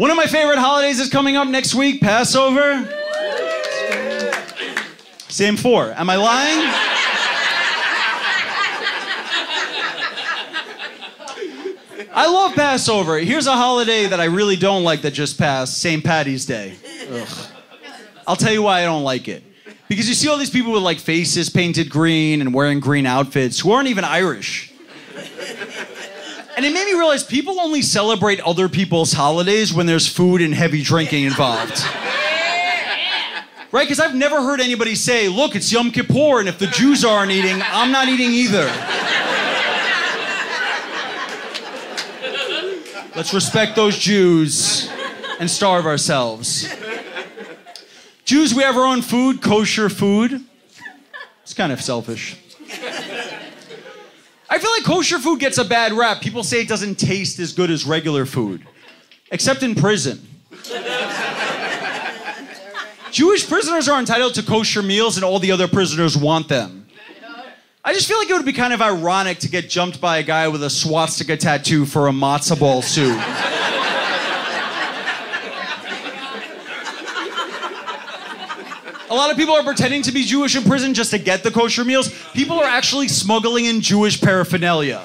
One of my favorite holidays is coming up next week, Passover. Same four. Am I lying? I love Passover. Here's a holiday that I really don't like that just passed, St. Paddy's Day. Ugh. I'll tell you why I don't like it. Because you see all these people with like faces painted green and wearing green outfits who aren't even Irish. And it made me realize people only celebrate other people's holidays when there's food and heavy drinking involved. Right? Because I've never heard anybody say, look, it's Yom Kippur, and if the Jews aren't eating, I'm not eating either. Let's respect those Jews and starve ourselves. Jews, we have our own food, kosher food. It's kind of selfish. I feel like kosher food gets a bad rap. People say it doesn't taste as good as regular food, except in prison. Jewish prisoners are entitled to kosher meals and all the other prisoners want them. I just feel like it would be kind of ironic to get jumped by a guy with a swastika tattoo for a matzo ball soup. A lot of people are pretending to be Jewish in prison just to get the kosher meals. People are actually smuggling in Jewish paraphernalia.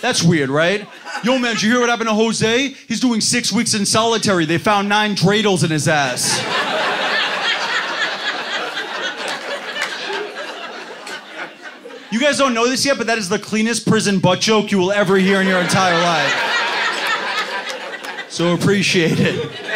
That's weird, right? Yo, man, did you hear what happened to Jose? He's doing 6 weeks in solitary. They found 9 dreidels in his ass. You guys don't know this yet, but that is the cleanest prison butt joke you will ever hear in your entire life. So appreciate it.